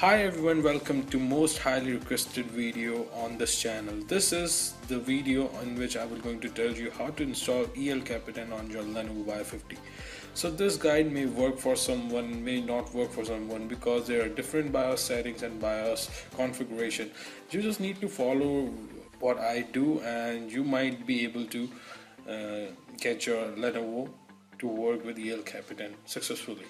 Hi everyone, welcome to most highly requested video on this channel. This is the video in which I will going to tell you how to install El Capitan on your Lenovo Y50. So this guide may work for someone, may not work for someone, because there are different BIOS settings and BIOS configuration. You just need to follow what I do and you might be able to get your Lenovo to work with El Capitan successfully.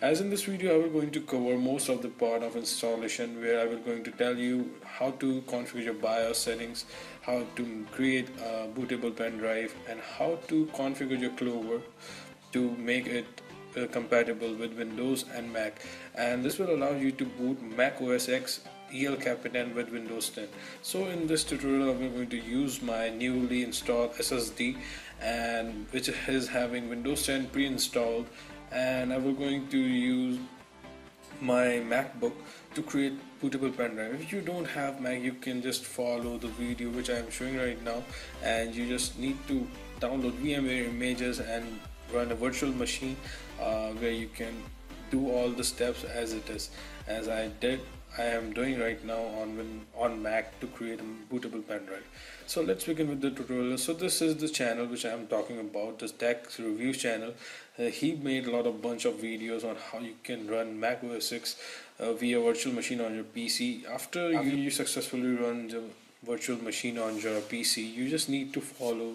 As in this video, I will going to cover most of the part of installation where I will going to tell you how to configure your BIOS settings, how to create a bootable pen drive, and how to configure your Clover to make it compatible with Windows and Mac. And this will allow you to boot Mac OS X El Capitan with Windows 10. So in this tutorial I'm going to use my newly installed SSD and which is having Windows 10 pre-installed, and I will going to use my MacBook to create bootable pen drive. If you don't have Mac, you can just follow the video which I am showing right now, and you just need to download VMware images and run a virtual machine where you can do all the steps as it is, as I am doing right now on Mac to create a bootable pen drive. So let's begin with the tutorial. So this is the channel which I am talking about, this tech review channel. He made a bunch of videos on how you can run Mac OS X via virtual machine on your PC. After you successfully run the virtual machine on your PC, you just need to follow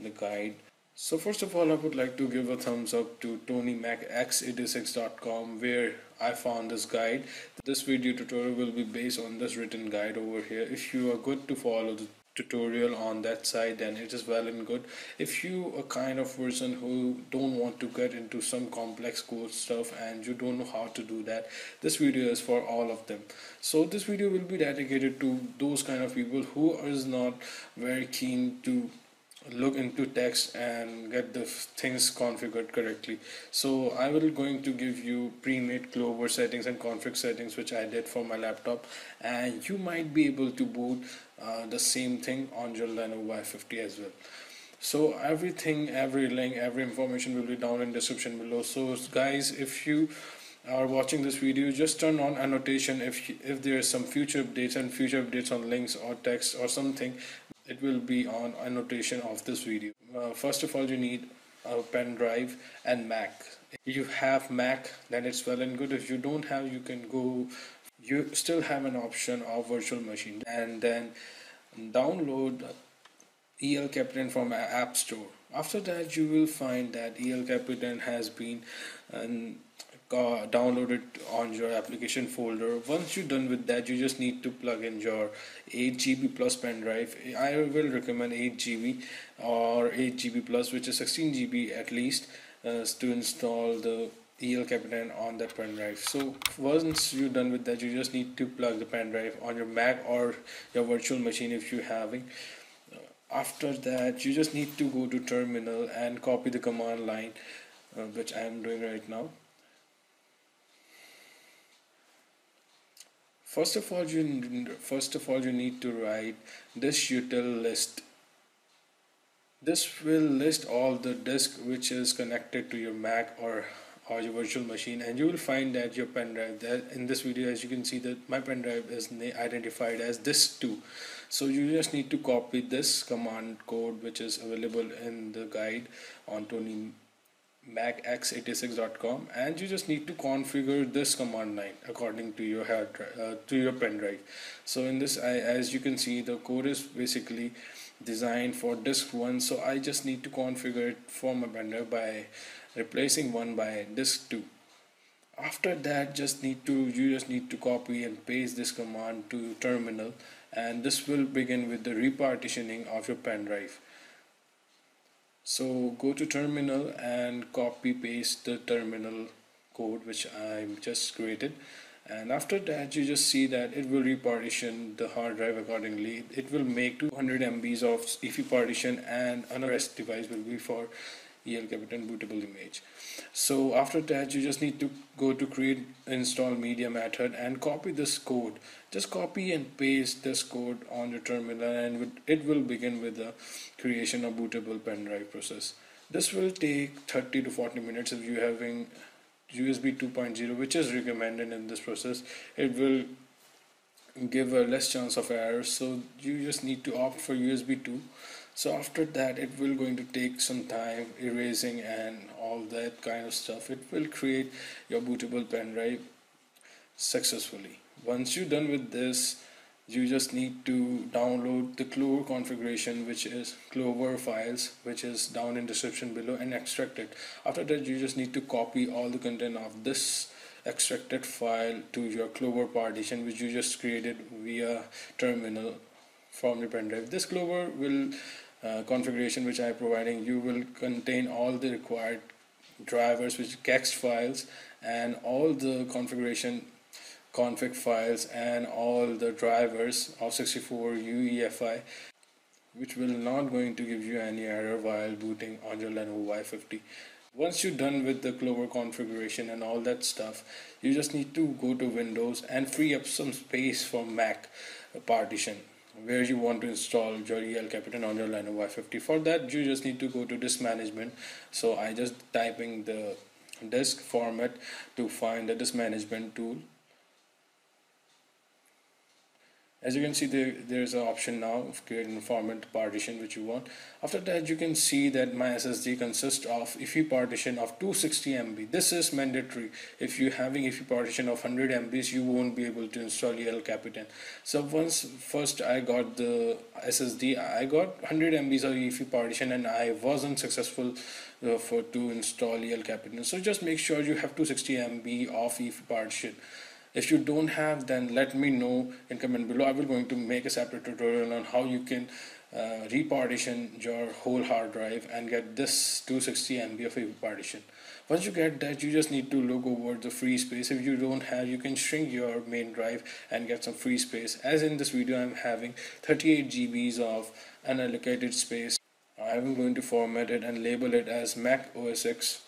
the guide. So first of all, I would like to give a thumbs up to tonymacx86.com where I found this guide. This video tutorial will be based on this written guide over here. If you are good to follow the tutorial on that side, then it is well and good. If you are kind of person who don't want to get into some complex code stuff and you don't know how to do that, this video is for all of them. So this video will be dedicated to those kind of people who is not very keen to look into text and get the things configured correctly. So I will going to give you pre-made Clover settings and config settings which I did for my laptop, and you might be able to boot the same thing on your Lenovo Y50 as well. So everything, every link, every information will be down in description below. So guys, if you are watching this video, just turn on annotation if there is some future updates and future updates on links or text or something. It will be on annotation of this video. First of all, you need a pen drive and Mac. If you have Mac, then it's well and good. If you don't have, you can go, you still have an option of virtual machine, and then download El Capitan from App Store. After that, you will find that El Capitan has been download it on your application folder. Once you're done with that, you just need to plug in your 8GB plus pen drive. I will recommend 8GB or 8GB plus, which is 16GB at least, to install the El Capitan on that pen drive. So once you're done with that, you just need to plug the pen drive on your Mac or your virtual machine if you're having. After that, you just need to go to terminal and copy the command line, which I am doing right now. First of all, you need to write this util list. This will list all the disk which is connected to your Mac or your virtual machine, and you will find that your pen drive, that in this video as you can see that my pen drive is identified as disk2. So you just need to copy this command code which is available in the guide on tonymacx86.com, and you just need to configure this command line according to your hard drive, to your pen drive. So in this, as you can see, the code is basically designed for disk 1, so I just need to configure it for my pen drive by replacing 1 by disk 2. After that, you just need to copy and paste this command to terminal, and this will begin with the repartitioning of your pen drive. So go to terminal and copy paste the terminal code which I just created, and after that you just see that it will repartition the hard drive accordingly. It will make 200 MBs of EFI partition, and another rest device will be for El Capitan bootable image. So after that, you just need to go to create install media method and copy this code. Just copy and paste this code on your terminal, and it will begin with the creation of bootable pen drive process. This will take 30 to 40 minutes if you are having USB 2.0, which is recommended in this process, it will give a less chance of errors. So you just need to opt for USB 2. So after that, it will going to take some time erasing and all that kind of stuff. It will create your bootable pen drive successfully. Once you're done with this, you just need to download the Clover configuration, which is Clover files, which is down in description below, and extract it. After that, you just need to copy all the content of this extracted file to your Clover partition, which you just created via terminal from your pen drive. This Clover will configuration which I am providing you will contain all the required drivers, which is kext files, and all the configuration config files and all the drivers of 64 UEFI, which will not going to give you any error while booting on your Lenovo Y50. Once you're done with the Clover configuration and all that stuff, you just need to go to Windows and free up some space for Mac partition where you want to install your El Capitan on your Lenovo Y50. For that, you just need to go to Disk Management. So I just typing the disk format to find the Disk Management tool. As you can see, there's an option now of creating format partition which you want. After that, you can see that my SSD consists of EFI partition of 260 MB. This is mandatory. If you're having EFI partition of 100 MB, you won't be able to install your El Capitan. So once first I got the SSD, I got 100 MBs of EFI partition, and I wasn't successful to install El Capitan. So just make sure you have 260 MB of EFI partition. If you don't have, then let me know in comment below. I will going to make a separate tutorial on how you can repartition your whole hard drive and get this 260 MB of EFI partition. Once you get that, you just need to look over the free space. If you don't have, you can shrink your main drive and get some free space. As in this video, I'm having 38 GBs of unallocated space. I'm going to format it and label it as Mac OS X.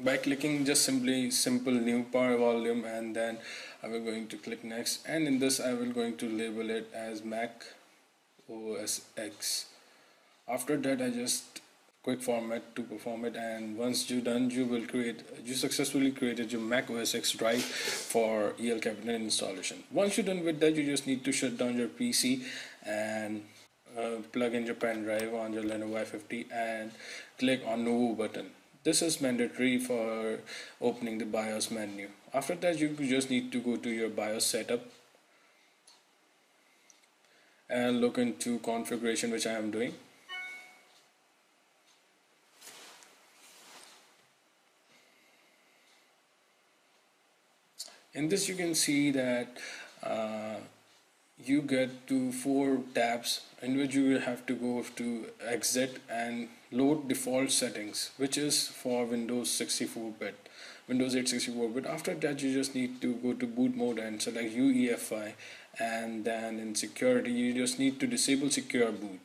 By clicking just simple new power volume, and then I will going to click next, and in this I will going to label it as Mac OS X. After that, I just quick format to perform it, and once you're done, you successfully created your Mac OS X drive for El Capitan installation. Once you're done with that, you just need to shut down your PC and plug in your pen drive on your Lenovo Y50 and click on New button. This is mandatory for opening the BIOS menu. After that, you just need to go to your BIOS setup and look into configuration, which I am doing. In this, you can see that you get to 4 tabs in which you will have to go to exit and load default settings, which is for Windows 64-bit, Windows 8 64-bit. After that, you just need to go to boot mode and select UEFI, and then in security, you just need to disable secure boot.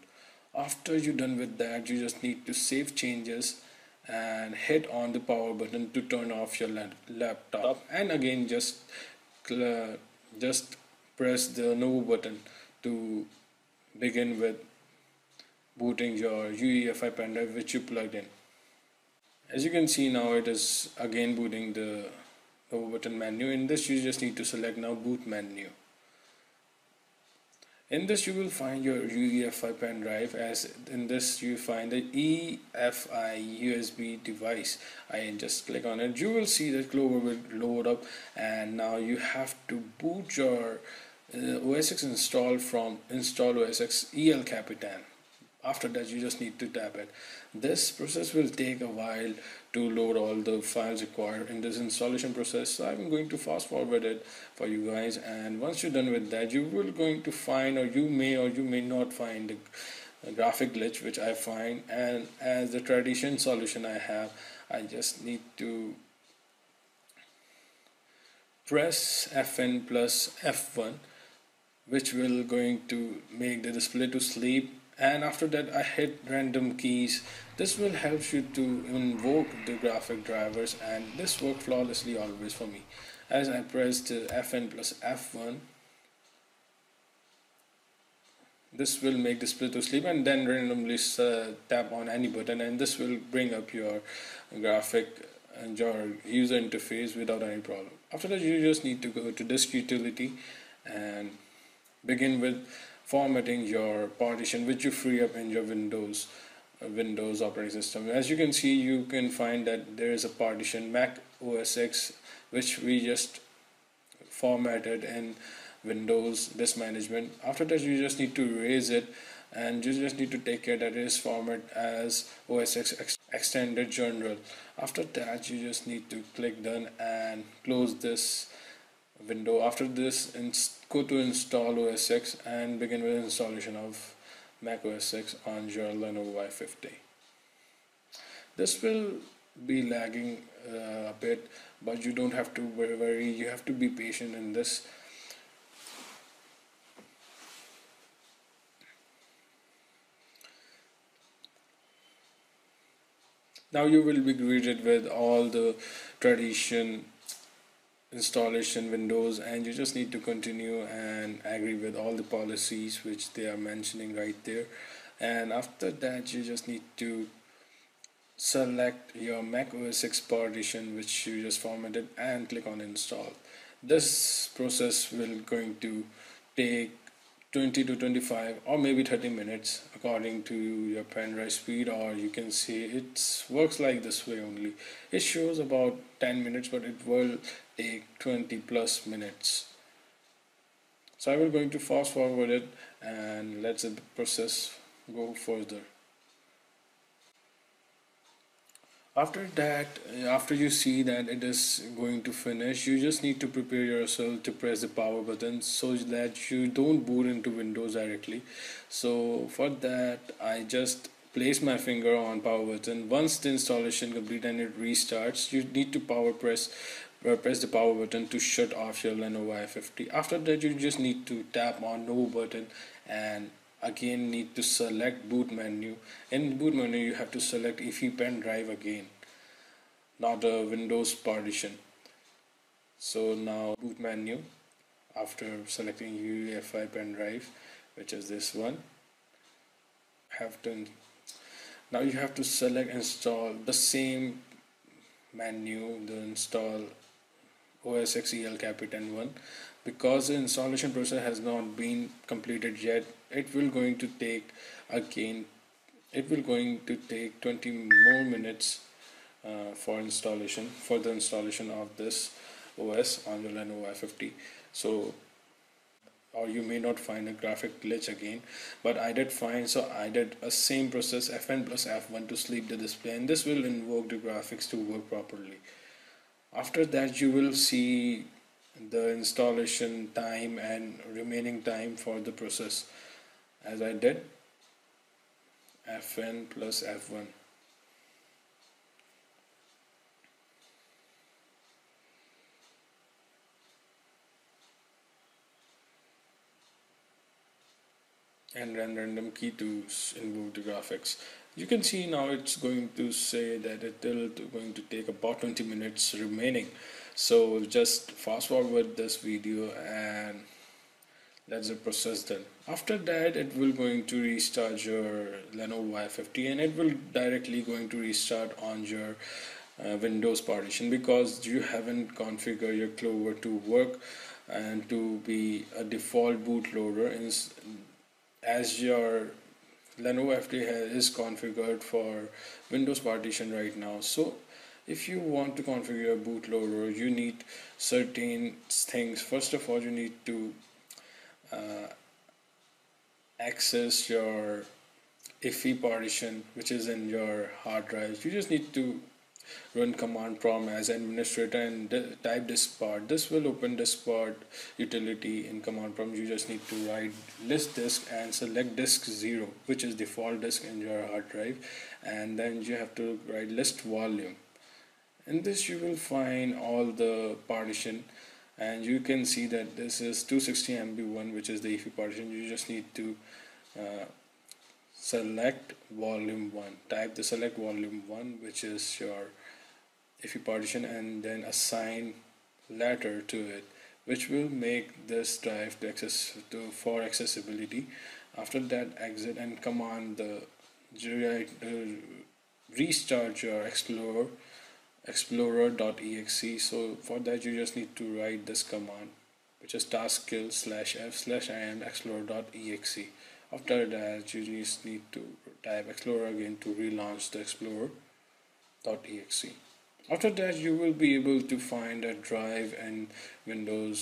After you're done with that, you just need to save changes and hit on the power button to turn off your laptop, and again just press the no button to begin with booting your UEFI pen drive which you plugged in. As you can see, now it is again booting the no button menu. In this, you just need to select now boot menu. In this, you will find your UEFI pen drive. As in this, you find the EFI USB device. I just click on it. You will see that Clover will load up, and now you have to boot your OS X install from install OS X El Capitan. After that, you just need to tap it. This process will take a while to load all the files required in this installation process, so I'm going to fast forward it for you guys. And once you're done with that, you will going to find, or you may not find, a graphic glitch which I find, and as the tradition solution I have, I just need to press Fn plus F1, which will going to make the display to sleep, and after that I hit random keys. This will help you to invoke the graphic drivers, and this worked flawlessly always for me. As I pressed Fn plus F1, this will make display to sleep, and then randomly tap on any button, and this will bring up your graphic and your user interface without any problem. After that, you just need to go to disk utility and begin with formatting your partition, which you free up in your Windows operating system. As you can see, you can find that there is a partition Mac OS X, which we just formatted in Windows Disk Management. After that, you just need to erase it, and you just need to take care that it is formatted as OS X Extended General. After that, you just need to click done and close this window. After this, go to install OS X and begin with installation of Mac OS X on your Lenovo Y50. This will be lagging a bit, but you don't have to worry. You have to be patient in this. Now you will be greeted with all the tradition installation windows, and you just need to continue and agree with all the policies which they are mentioning right there. And after that, you just need to select your Mac OS X partition which you just formatted and click on install. This process will going to take 20 to 25 or maybe 30 minutes according to your pen drive speed, or you can see it works like this way only. It shows about 10 minutes, but it will take 20+ minutes. So I will going to fast forward it and let the process go further. After that, after you see that it is going to finish, you just need to prepare yourself to press the power button so that you don't boot into Windows directly. So for that, I just place my finger on power button. Once the installation complete and it restarts, you need to press the power button to shut off your Lenovo Y50. After that, you just need to tap on no button and again need to select boot menu. In boot menu, you have to select EFI pen drive again, not a Windows partition. So now boot menu, after selecting UEFI pen drive, which is this one, now you have to select install the same menu, the install OS X El Capitan one. Because the installation process has not been completed yet, it will going to take 20 more minutes for the installation of this OS on your Lenovo Y50. So, or you may not find a graphic glitch again, but I did find. So I did a same process, Fn + F1, to sleep the display, and this will invoke the graphics to work properly. After that, you will see the installation time and remaining time for the process, as I did Fn + F1. And random key to invoke the graphics. You can see now it's going to say that it will going to take about 20 minutes remaining. So just fast forward this video and that's the process done. After that, it will going to restart your Lenovo Y50, and it will directly going to restart on your Windows partition, because you haven't configured your Clover to work and to be a default bootloader, as your Lenovo Y50 is configured for Windows partition right now. So if you want to configure a bootloader, you need certain things. First of all, you need to access your EFI partition, which is in your hard drives. You just need to run command prompt as administrator and type disk part. This will open disk part utility in command prompt. You just need to write list disk and select disk 0, which is default disk in your hard drive, and then you have to write list volume. In this, you will find all the partition, and you can see that this is 260 MB one, which is the EFI partition. You just need to select volume 1, type the select volume 1, which is your EFI partition, and then assign letter to it, which will make this drive for accessibility. After that, exit and command the restart your Explorer explorer.exe. So for that you just need to write this command, which is taskkill /f/im explorer.exe. after that you just need to type explorer again to relaunch the explorer.exe. after that you will be able to find a drive and Windows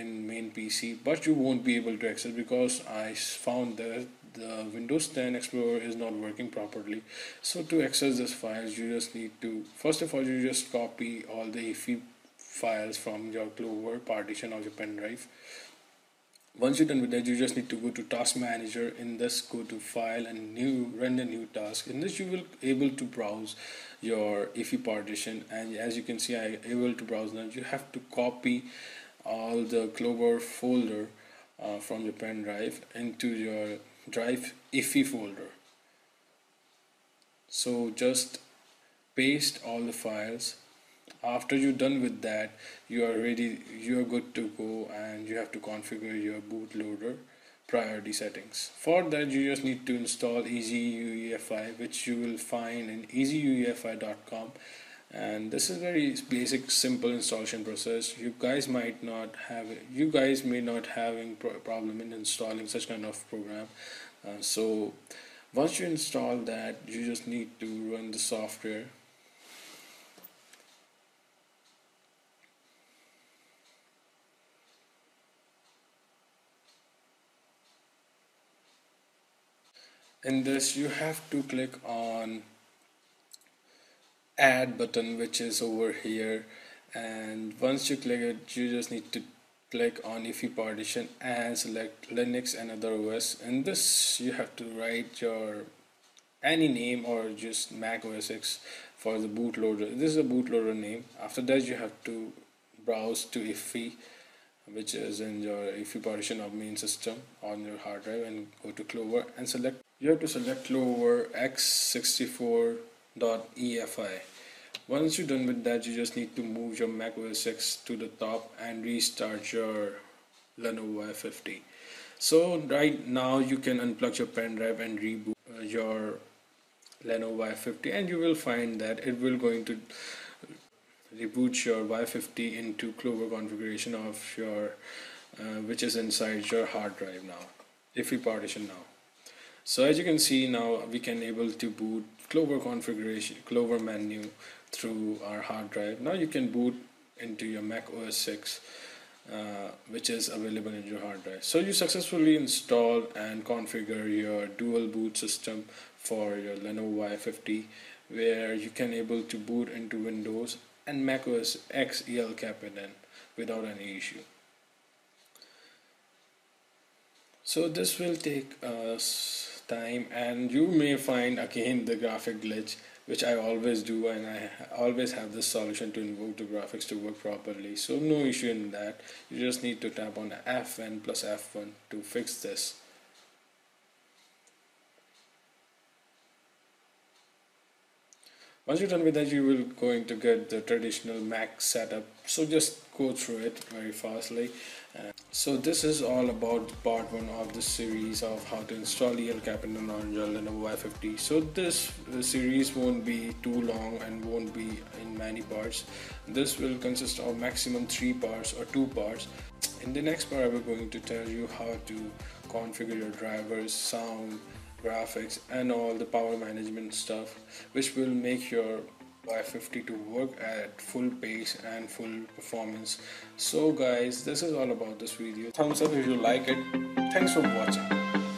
in main PC, but you won't be able to access because I found that the Windows 10 Explorer is not working properly. So to access these files, you just need to, first of all, you just copy all the EFI files from your Clover partition of your pen drive. Once you're done with that, you just need to go to task manager. In this, go to file and new, run a new task. In this you will able to browse your EFI partition, and as you can see I able to browse now. You have to copy all the Clover folder from your pen drive into your drive EFI folder. So just paste all the files. After you're done with that, you are ready, you are good to go, and you have to configure your bootloader priority settings. For that you just need to install EasyUEFI, which you will find in EasyUEFI.com, and this is very basic simple installation process. You guys might not have, you guys may not having problem in installing such kind of program, so once you install that you just need to run the software. In this you have to click on add button, which is over here, and once you click it you just need to click on EFI partition and select Linux and other OS. In this you have to write your any name or just Mac OS X for the bootloader. This is a bootloader name. After that you have to browse to EFI, which is in your EFI partition of main system on your hard drive, and go to Clover and select, you have to select Clover x64.efi. Once you're done with that you just need to move your Mac OS X to the top and restart your Lenovo Y50. So right now you can unplug your pen drive and reboot your Lenovo Y50, and you will find that it will going to reboot your Y50 into Clover configuration of your which is inside your hard drive now, EFI partition now. So as you can see now we can able to boot Clover configuration, Clover menu through our hard drive. Now you can boot into your Mac OS X which is available in your hard drive. So you successfully install and configure your dual boot system for your Lenovo Y50, where you can able to boot into Windows and Mac OS X El Capitan without any issue. So this will take us time, and you may find again the graphic glitch, which I always do, and I always have this solution to invoke the graphics to work properly. So no issue in that. You just need to tap on F1 plus F1 to fix this. Once you're done with that you will going to get the traditional Mac setup, so just go through it very fastly. So this is all about part 1 of the series of how to install El Capitan on your Lenovo Y50. So this series won't be too long and won't be in many parts. This will consist of maximum 3 parts or 2 parts. In the next part I will going to tell you how to configure your drivers, sound, graphics and all the power management stuff, which will make your Y50 to work at full pace and full performance. So guys, this is all about this video. Thumbs up if you like it. Thanks for watching.